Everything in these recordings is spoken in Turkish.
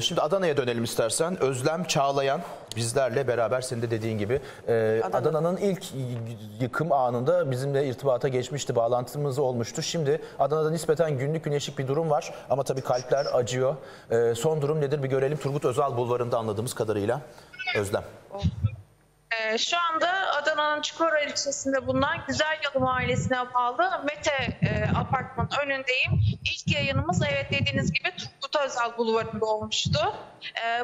Şimdi Adana'ya dönelim istersen. Özlem Çağlayan bizlerle beraber, senin de dediğin gibi Adana'nın ilk yıkım anında bizimle irtibata geçmişti, bağlantımız olmuştu. Şimdi Adana'da nispeten günlük güneşlik bir durum var ama tabii kalpler acıyor. Son durum nedir bir görelim. Turgut Özal Bulvarı'nda anladığımız kadarıyla Özlem. Şu anda Adana'nın Çukurova ilçesinde bulunan Güzelyalı Mahallesi'ne bağlı Mete apartmanın önündeyim. İlk yayınımız, evet, dediğiniz gibi Turgut Özal Bulvarı'nda olmuştu.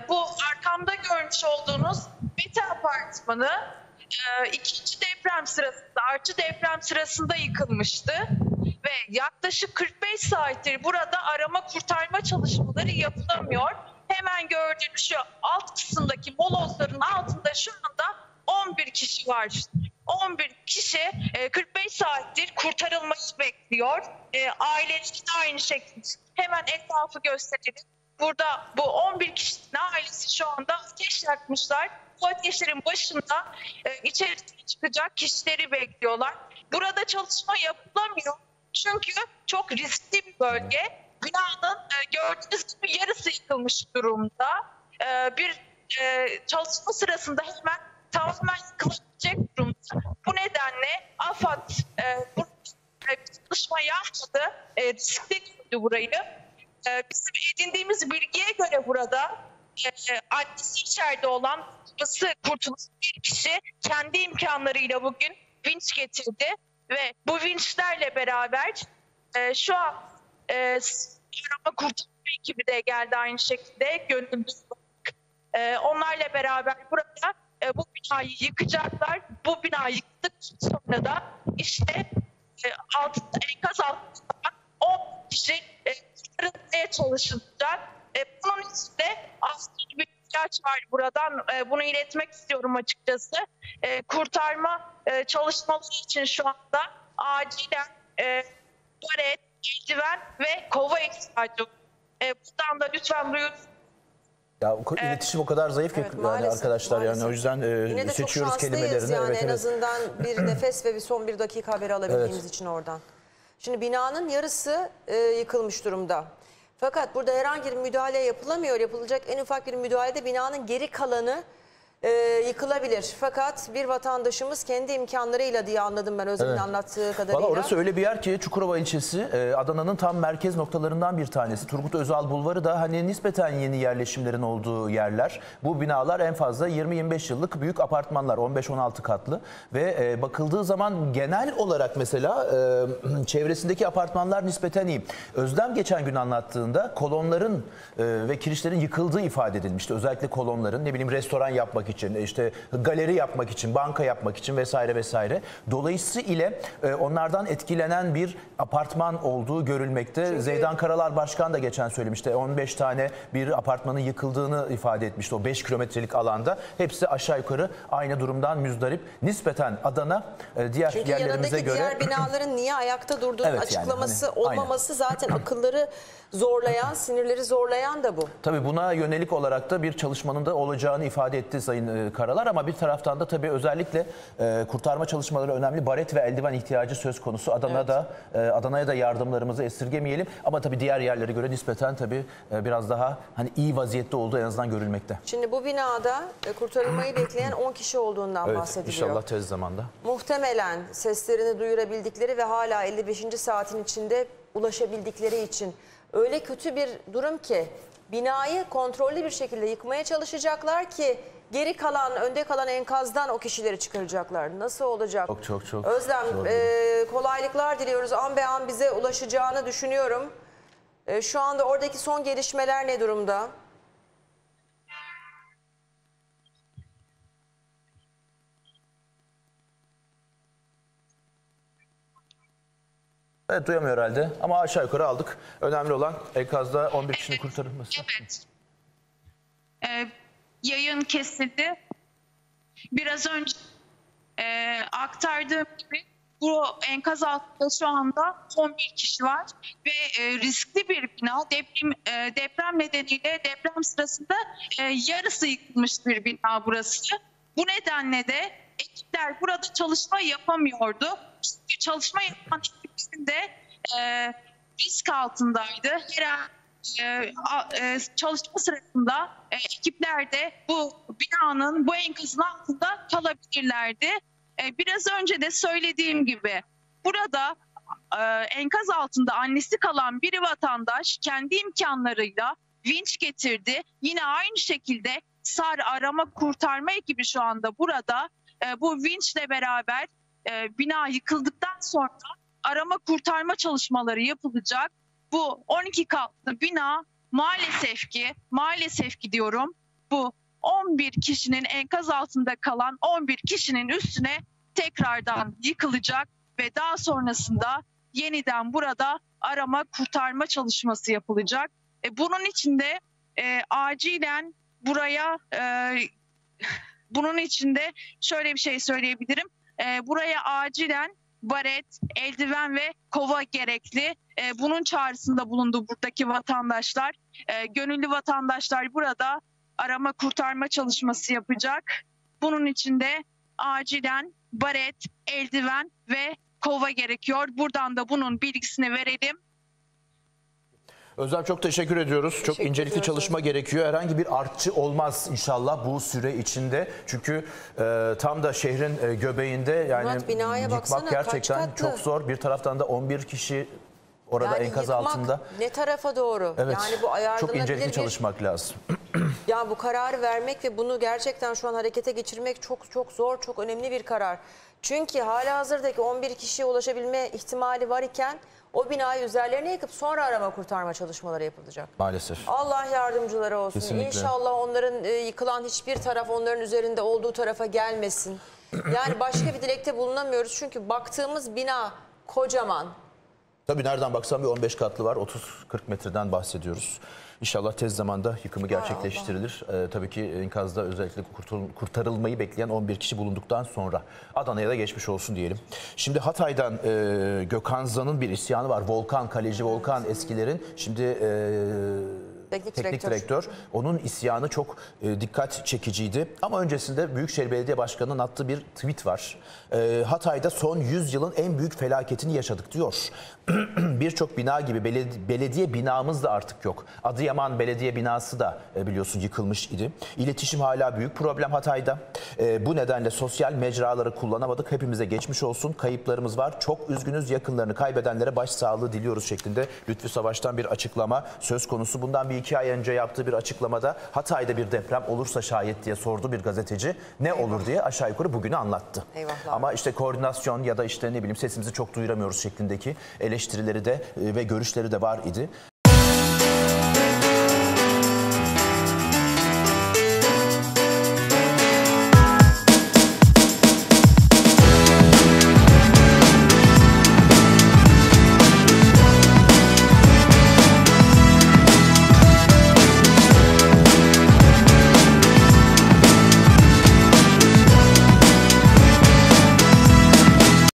Bu arkamda görmüş olduğunuz Mete apartmanı ikinci deprem sırasında, artçı deprem sırasında yıkılmıştı. Ve yaklaşık 45 saattir burada arama kurtarma çalışmaları yapılamıyor. Hemen gördüğünüz şu alt kısımdaki molozların altında şu anda 11 kişi var. 11 kişi 45 saattir kurtarılması bekliyor. Ailesi de aynı şekilde. Hemen etrafı gösterelim. Burada bu 11 kişinin ailesi şu anda ateş yakmışlar. Bu ateşlerin başında içerisine çıkacak kişileri bekliyorlar. Burada çalışma yapılamıyor. Çünkü çok riskli bir bölge. Binanın gördüğünüz gibi yarısı yıkılmış durumda. Bir çalışma sırasında hemen tamamen yıkılabilecek durumda. Bu nedenle AFAD bu çalışma yapmadı, riskli gördü burayı. Bizim edindiğimiz bilgiye göre burada annesi içeride olan, babası kurtulmuş bir kişi kendi imkanlarıyla bugün vinç getirdi ve bu vinçlerle beraber şu an arama kurtarma ekibi de geldi aynı şekilde gönüllü. Onlarla beraber burada bu binayı yıkacaklar. Bu binayı yıktıktan sonra da işte enkaz altında 10 kişi kurtarılmaya çalışılacak. Bunun için de aslında bir ihtiyaç var buradan. Bunu iletmek istiyorum açıkçası. Kurtarma çalışmaları için şu anda acilen paret, eldiven ve kova ihtiyacı. Buradan da lütfen duyun. Ya iletişim o kadar zayıf ki, evet, yani maalesef, arkadaşlar maalesef. Yani o yüzden seçiyoruz kelimelerini. Yani evet, en azından bir nefes ve bir son bir dakika haberi alabildiğimiz, evet, için oradan. Şimdi binanın yarısı yıkılmış durumda. Fakat burada herhangi bir müdahale yapılamıyor. Yapılacak en ufak bir müdahalede binanın geri kalanı yıkılabilir. Fakat bir vatandaşımız kendi imkanlarıyla diye anladım ben Özlem'in, evet, anlattığı kadarıyla. Valla orası öyle bir yer ki Çukurova ilçesi Adana'nın tam merkez noktalarından bir tanesi. Turgut Özal Bulvarı da hani nispeten yeni yerleşimlerin olduğu yerler. Bu binalar en fazla 20-25 yıllık büyük apartmanlar, 15-16 katlı ve bakıldığı zaman genel olarak mesela çevresindeki apartmanlar nispeten iyi. Özlem geçen gün anlattığında kolonların ve kirişlerin yıkıldığı ifade edilmişti. Özellikle kolonların, ne bileyim, restoran yapmak için, işte galeri yapmak için, banka yapmak için vesaire vesaire. Dolayısıyla onlardan etkilenen bir apartman olduğu görülmekte. Çünkü Zeydan Karalar Başkan da geçen söylemişti. 15 tane bir apartmanın yıkıldığını ifade etmişti o 5 kilometrelik alanda. Hepsi aşağı yukarı aynı durumdan müzdarip. Nispeten Adana diğer yerlerimize göre. Diğer binaların niye ayakta durduğunu, evet, açıklaması yani, hani, olmaması zaten akılları zorlayan, sinirleri zorlayan da bu. Tabii buna yönelik olarak da bir çalışmanın da olacağını ifade etti Sayın Karalar, ama bir taraftan da tabii özellikle kurtarma çalışmaları önemli. Baret ve eldiven ihtiyacı söz konusu. Adana'da, evet, Adana'ya da yardımlarımızı esirgemeyelim. Ama tabii diğer yerlere göre nispeten tabii biraz daha hani iyi vaziyette olduğu en azından görülmekte. Şimdi bu binada kurtarılmayı bekleyen 10 kişi olduğundan, evet, bahsediliyor. İnşallah tez zamanda. Muhtemelen seslerini duyurabildikleri ve hala 55. saatin içinde ulaşabildikleri için öyle kötü bir durum ki binayı kontrollü bir şekilde yıkmaya çalışacaklar ki geri kalan, önde kalan enkazdan o kişileri çıkaracaklar. Nasıl olacak? Çok. Özlem, kolaylıklar diliyoruz. An be an bize ulaşacağını düşünüyorum. Şu anda oradaki son gelişmeler ne durumda? Evet, duyamıyor herhalde ama aşağı yukarı aldık. Önemli olan enkazda 11 kişinin kurtarılması. Evet. Yayın kesildi. Biraz önce aktardığım gibi bu enkaz altında şu anda 11 kişi var ve riskli bir bina. Deprem nedeniyle deprem sırasında yarısı yıkılmış bir bina burası. Bu nedenle de ekipler burada çalışma yapamıyordu. Çalışma yapan ekiplerin de risk altındaydı. Herhalde çalışma sırasında ekipler de bu binanın, bu enkazın altında kalabilirlerdi. Biraz önce de söylediğim gibi burada enkaz altında annesi kalan bir vatandaş kendi imkanlarıyla vinç getirdi. Yine aynı şekilde SAR arama kurtarma ekibi şu anda burada. Bu vinçle beraber bina yıkıldıktan sonra arama kurtarma çalışmaları yapılacak. Bu 12 katlı bina maalesef ki diyorum, bu 11 kişinin enkaz altında kalan 11 kişinin üstüne tekrardan yıkılacak ve daha sonrasında yeniden burada arama kurtarma çalışması yapılacak. Bunun için de acilen buraya bunun için de şöyle bir şey söyleyebilirim. Buraya acilen baret, eldiven ve kova gerekli. Bunun çağrısında bulundu buradaki vatandaşlar. Gönüllü vatandaşlar burada arama kurtarma çalışması yapacak. Bunun için de acilen baret, eldiven ve kova gerekiyor. Buradan da bunun bilgisini verelim. Özlem, çok teşekkür ediyoruz. Teşekkür çok incelikli ediyoruz. Çalışma gerekiyor. Herhangi bir artçı olmaz inşallah bu süre içinde. Çünkü tam da şehrin göbeğinde, yani Murat, binaya yıkmak baksana, gerçekten çok zor. Bir taraftan da 11 kişi orada yani enkaz altında. Ne tarafa doğru? Evet, yani bu ayarlanabilir. Çok incelikli çalışmak lazım. Ya bu kararı vermek ve bunu gerçekten şu an harekete geçirmek çok zor, çok önemli bir karar. Çünkü halihazırdaki 11 kişiye ulaşabilme ihtimali var iken o binayı üzerlerine yıkıp sonra arama kurtarma çalışmaları yapılacak. Maalesef. Allah yardımcıları olsun. Kesinlikle. İnşallah onların yıkılan hiçbir taraf onların üzerinde olduğu tarafa gelmesin. Yani başka bir dilekte bulunamıyoruz. Çünkü baktığımız bina kocaman. Tabii nereden baksan bir 15 katlı var. 30-40 metreden bahsediyoruz. İnşallah tez zamanda yıkımı gerçekleştirilir. Tabii ki enkazda özellikle kurtarılmayı bekleyen 11 kişi bulunduktan sonra. Adana'ya da geçmiş olsun diyelim. Şimdi Hatay'dan Gökhan Zan'ın bir isyanı var. Volkan, kaleci Volkan, eskilerin şimdi teknik direktör. Onun isyanı çok dikkat çekiciydi. Ama öncesinde Büyükşehir Belediye Başkanı'nın attığı bir tweet var. Hatay'da son 100 yılın en büyük felaketini yaşadık diyor. Birçok bina gibi belediye binamız da artık yok. Adıyaman Belediye binası da biliyorsun yıkılmış idi. İletişim hala büyük problem Hatay'da. Bu nedenle sosyal mecraları kullanamadık. Hepimize geçmiş olsun. Kayıplarımız var. Çok üzgünüz. Yakınlarını kaybedenlere başsağlığı diliyoruz şeklinde Lütfü Savaş'tan bir açıklama söz konusu. Bundan bir 2 ay önce yaptığı bir açıklamada Hatay'da bir deprem olursa şayet diye sordu bir gazeteci. Ne olur diye aşağı yukarı bugünü anlattı. Eyvallah. Ama işte koordinasyon ya da işte ne bileyim sesimizi çok duyuramıyoruz şeklindeki eleştirileri de ve görüşleri de var idi.